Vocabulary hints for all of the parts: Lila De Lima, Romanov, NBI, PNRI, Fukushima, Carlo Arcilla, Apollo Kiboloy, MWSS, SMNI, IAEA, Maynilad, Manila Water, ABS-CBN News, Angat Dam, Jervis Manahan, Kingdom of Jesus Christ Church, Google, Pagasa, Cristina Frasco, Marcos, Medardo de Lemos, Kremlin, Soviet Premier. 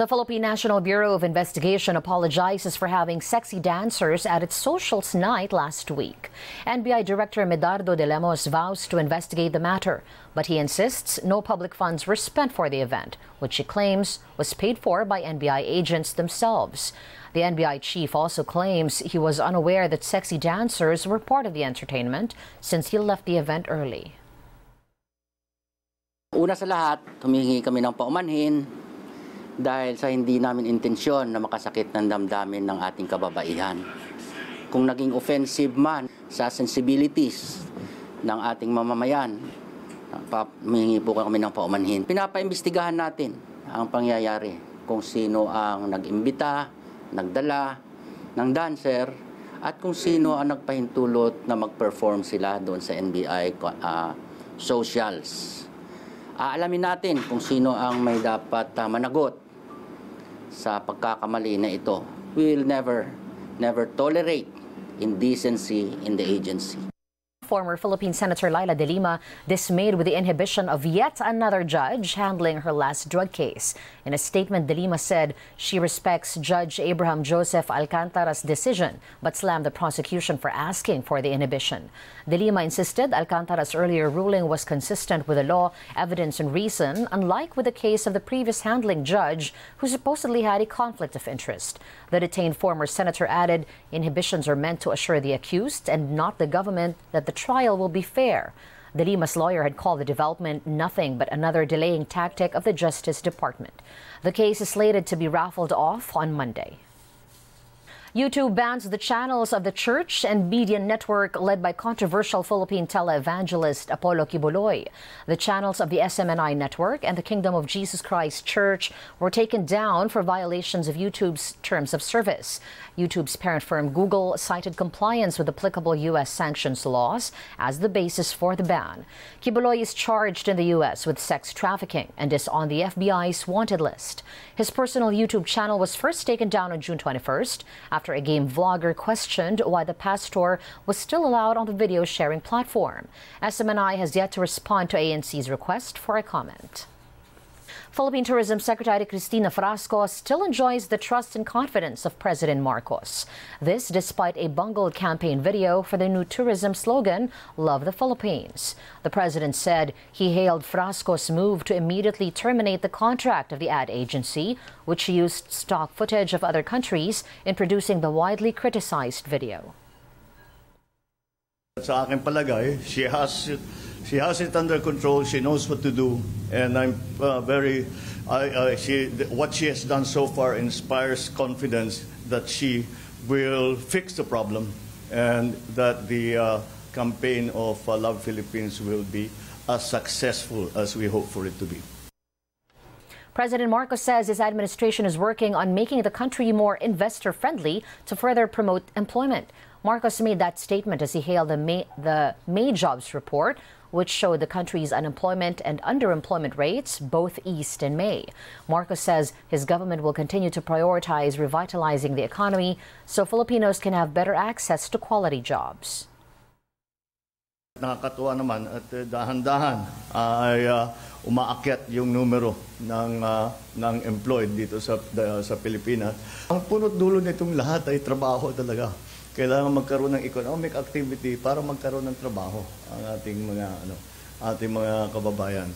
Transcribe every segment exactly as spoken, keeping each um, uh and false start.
The Philippine National Bureau of Investigation apologizes for having sexy dancers at its socials night last week. N B I Director Medardo de Lemos vows to investigate the matter, but he insists no public funds were spent for the event, which he claims was paid for by N B I agents themselves. The N B I chief also claims he was unaware that sexy dancers were part of the entertainment since he left the event early. Una sa lahat, humihingi kami ng paumanhin dahil sa hindi namin intensyon na makasakit ng damdamin ng ating kababaihan. Kung naging offensive man sa sensibilities ng ating mamamayan, humihingi po kami ng paumanhin. Pinapaimbestigahan natin ang pangyayari kung sino ang nag-imbita, nagdala ng dancer at kung sino ang nagpahintulot na mag-perform sila doon sa N B I uh, socials. Aalamin natin kung sino ang may dapat uh, managot sa pagkakamali na ito. We will never, never tolerate indecency in the agency. Former Philippine Senator Lila De Lima dismayed with the inhibition of yet another judge handling her last drug case. In a statement, De Lima said she respects Judge Abraham Joseph Alcantara's decision but slammed the prosecution for asking for the inhibition. De Lima insisted Alcantara's earlier ruling was consistent with the law, evidence, and reason, unlike with the case of the previous handling judge who supposedly had a conflict of interest. The detained former senator added inhibitions are meant to assure the accused and not the government that the trial will be fair. De Lima's lawyer had called the development nothing but another delaying tactic of the Justice Department. The case is slated to be raffled off on Monday. YouTube bans the channels of the church and media network led by controversial Philippine televangelist Apollo Kiboloy. The channels of the S M N I network and the Kingdom of Jesus Christ Church were taken down for violations of YouTube's terms of service. YouTube's parent firm Google cited compliance with applicable U S sanctions laws as the basis for the ban. Kiboloy is charged in the U S with sex trafficking and is on the F B I's wanted list. His personal YouTube channel was first taken down on June twenty-first after After a game vlogger questioned why the pastor was still allowed on the video-sharing platform. S M N I has yet to respond to A N C's request for a comment. Philippine Tourism Secretary Cristina Frasco still enjoys the trust and confidence of President Marcos. This despite a bungled campaign video for the new tourism slogan, Love the Philippines. The president said he hailed Frasco's move to immediately terminate the contract of the ad agency, which used stock footage of other countries in producing the widely criticized video. Sa aking palagay, she has... She has it under control. She knows what to do, and I'm uh, very. I, uh, she, what she has done so far inspires confidence that she will fix the problem, and that the uh, campaign of uh, Love Philippines will be as successful as we hope for it to be. President Marcos says his administration is working on making the country more investor-friendly to further promote employment. Marcos made that statement as he hailed the May, the May jobs report, which showed the country's unemployment and underemployment rates both eased in May. Marcos says his government will continue to prioritize revitalizing the economy so Filipinos can have better access to quality jobs. Nakakatuwa naman at dahan-dahan ay uh, umaakyat yung numero ng, uh, ng employed dito sa, uh, sa Pilipinas. Ang punot dulo nitong lahat ay trabaho talaga. Kailangan magkaroon ng economic activity para magkaroon ng trabaho ang ating mga ano, ating mga kababayan.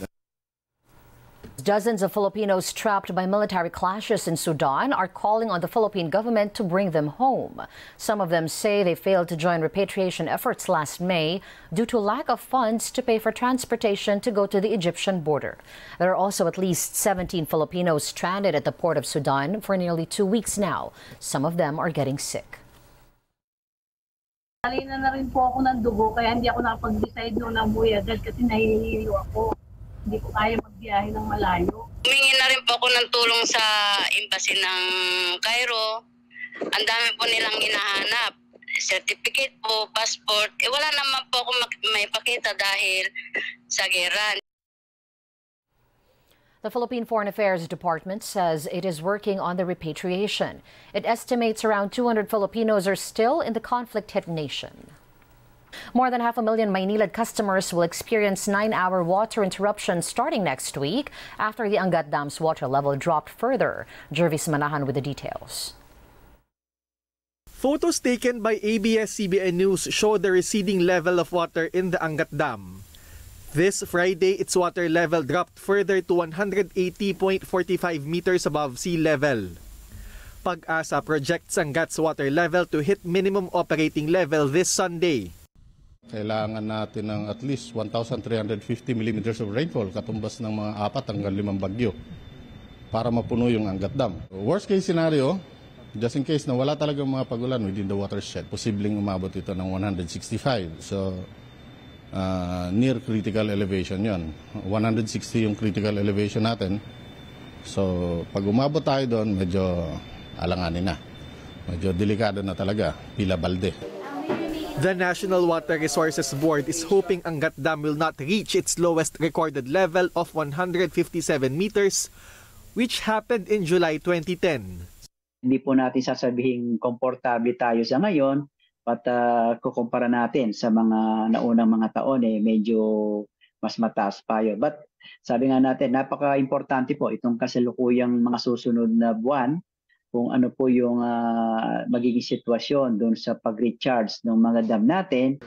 Dozens of Filipinos trapped by military clashes in Sudan are calling on the Philippine government to bring them home. Some of them say they failed to join repatriation efforts last May due to lack of funds to pay for transportation to go to the Egyptian border. There are also at least seventeen Filipinos stranded at the port of Sudan for nearly two weeks now. Some of them are getting sick. Nalina na rin po ako ng dugo kaya hindi ako nakapag-decide noon na umuwi agad kasi nahihilo ako. Hindi ko kaya magbiyahe ng malayo. Humingi na rin po ako ng tulong sa embassy ng Cairo. Ang dami po nilang hinahanap. Certificate po, passport. Eh, wala naman po akong may pakita dahil sa gera. The Philippine Foreign Affairs Department says it is working on the repatriation. It estimates around two hundred Filipinos are still in the conflict-hit nation. More than half a million Maynilad customers will experience nine-hour water interruptions starting next week after the Angat Dam's water level dropped further. Jervis Manahan with the details. Photos taken by A B S C B N News show the receding level of water in the Angat Dam. This Friday, its water level dropped further to one hundred eighty point four five meters above sea level. Pagasa projects Angat's water level to hit minimum operating level this Sunday. Kailangan natin ng at least one thousand three hundred fifty millimeters of rainfall, katumbas ng mga apat hanggang limang bagyo, para mapuno yung Angat Dam. Worst case scenario, just in case na wala talagang mga pagulan within the watershed, posibleng umabot ito ng one hundred sixty-five. So, uh, near critical elevation yon. one hundred sixty yung critical elevation natin. So, pag umabot tayo doon, medyo alanganin na. Medyo delikado na talaga, pila balde. The National Water Resources Board is hoping Angat Dam will not reach its lowest recorded level of one hundred fifty-seven meters, which happened in July twenty ten. Hindi po natin sasabihin komportable tayo sa ngayon, but uh, kukumpara natin sa mga naunang mga taon, eh, medyo mas mataas pa yun. But sabi nga natin, napaka-importante po itong kasalukuyang mga susunod na buwan, kung ano po yung uh, magiging sitwasyon doon sa pag-recharge ng mga dam natin.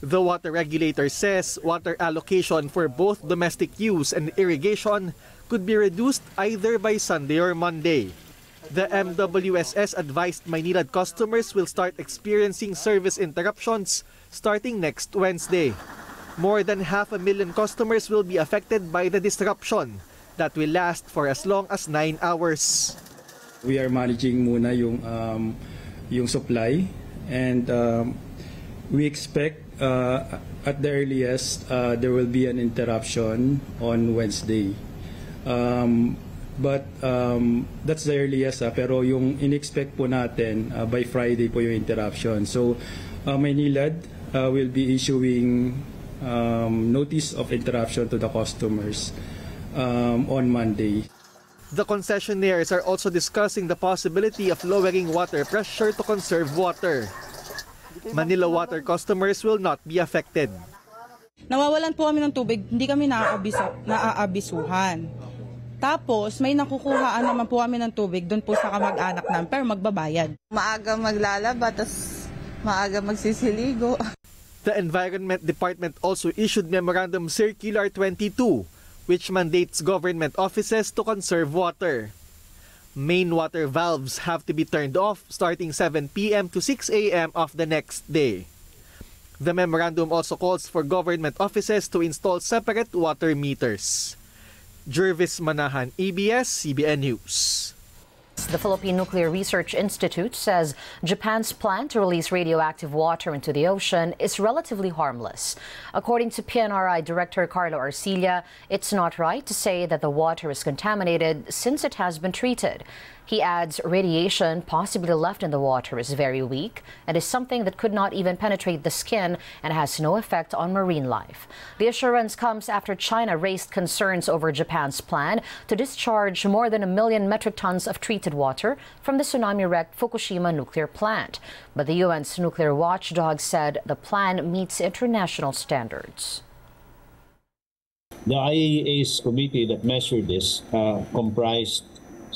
The water regulator says water allocation for both domestic use and irrigation could be reduced either by Sunday or Monday. The M W S S advised Maynilad customers will start experiencing service interruptions starting next Wednesday. More than half a million customers will be affected by the disruption that will last for as long as nine hours. We are managing muna yung um, yung supply, and um, we expect uh, at the earliest uh, there will be an interruption on Wednesday. Um, but um, that's the earliest, ah, pero yung in-expect po natin uh, by Friday po yung interruption. So uh, Maynilad uh, will be issuing um, notice of interruption to the customers um, on Monday. The concessionaires are also discussing the possibility of lowering water pressure to conserve water. Manila Water customers will not be affected. Nawawalan po kami ng tubig, hindi kami naaabisuhan. Tapos may nakukuhaan naman po kami ng tubig doon po sa kamag-anak namin, pero magbabayad. Maaga maglalaba, tapos maaga magsisiligo. The Environment Department also issued Memorandum Circular twenty-two, which mandates government offices to conserve water. Main water valves have to be turned off starting seven p m to six a m of the next day. The memorandum also calls for government offices to install separate water meters. Jervis Manahan, A B S C B N News. The Philippine Nuclear Research Institute says Japan's plan to release radioactive water into the ocean is relatively harmless. According to P N R I Director Carlo Arcilla, it's not right to say that the water is contaminated since it has been treated. He adds radiation possibly left in the water is very weak and is something that could not even penetrate the skin and has no effect on marine life. The assurance comes after China raised concerns over Japan's plan to discharge more than a million metric tons of treated water from the tsunami-wrecked Fukushima nuclear plant. But the U N's nuclear watchdog said the plan meets international standards. The I A E A's committee that measured this uh, comprised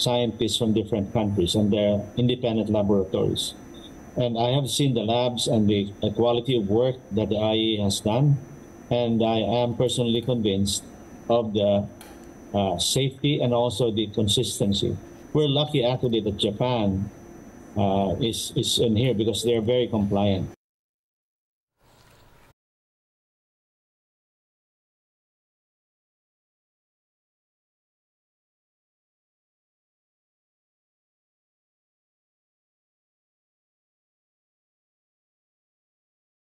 scientists from different countries and their independent laboratories. And I have seen the labs and the quality of work that the I A E A has done, and I am personally convinced of the uh, safety and also the consistency. We're lucky actually that Japan uh, is, is in here because they're very compliant.